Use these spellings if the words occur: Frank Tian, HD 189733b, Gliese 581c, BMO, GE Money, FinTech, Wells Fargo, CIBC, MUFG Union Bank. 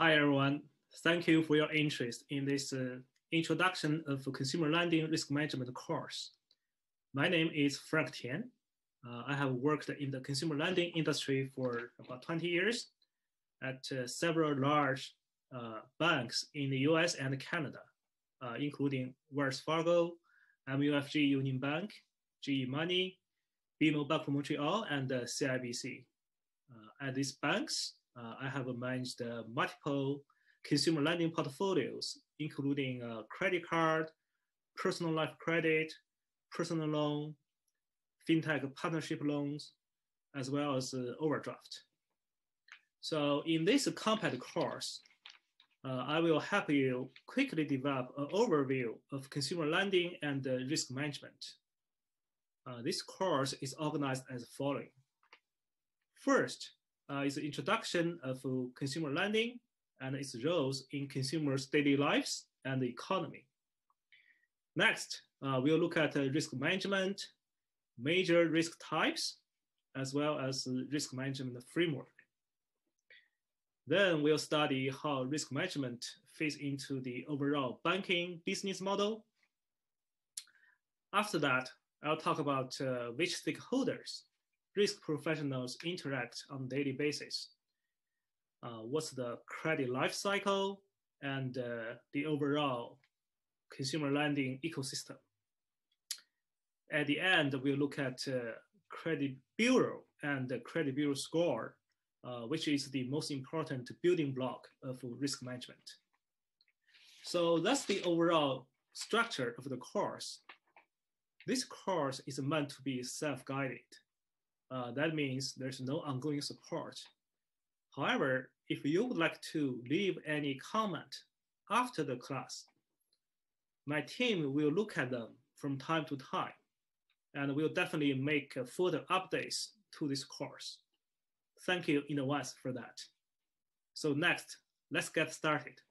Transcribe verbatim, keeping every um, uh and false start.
Hi, everyone. Thank you for your interest in this uh, introduction of Consumer Lending Risk Management course. My name is Frank Tian. Uh, I have worked in the consumer lending industry for about twenty years at uh, several large uh, banks in the U S and Canada, uh, including Wells Fargo, M U F G Union Bank, G E Money, B M O Bank for Montreal, and uh, C I B C. Uh, at these banks, Uh, I have managed uh, multiple consumer lending portfolios, including uh, credit card, personal life credit, personal loan, FinTech partnership loans, as well as uh, overdraft. So in this compact course, uh, I will help you quickly develop an overview of consumer lending and uh, risk management. Uh, this course is organized as following. First, Uh, is the introduction of uh, consumer lending and its roles in consumers' daily lives and the economy. Next, uh, we'll look at uh, risk management, major risk types, as well as uh, risk management framework. Then we'll study how risk management fits into the overall banking business model. After that, I'll talk about uh, which stakeholders risk professionals interact on a daily basis. Uh, what's the credit life cycle and uh, the overall consumer lending ecosystem? At the end, we'll look at uh, credit bureau and the credit bureau score, uh, which is the most important building block of risk management. So that's the overall structure of the course. This course is meant to be self-guided. Uh, that means there's no ongoing support. However, if you would like to leave any comment after the class, my team will look at them from time to time, and we'll definitely make further updates to this course. Thank you in advance for that. So next, let's get started.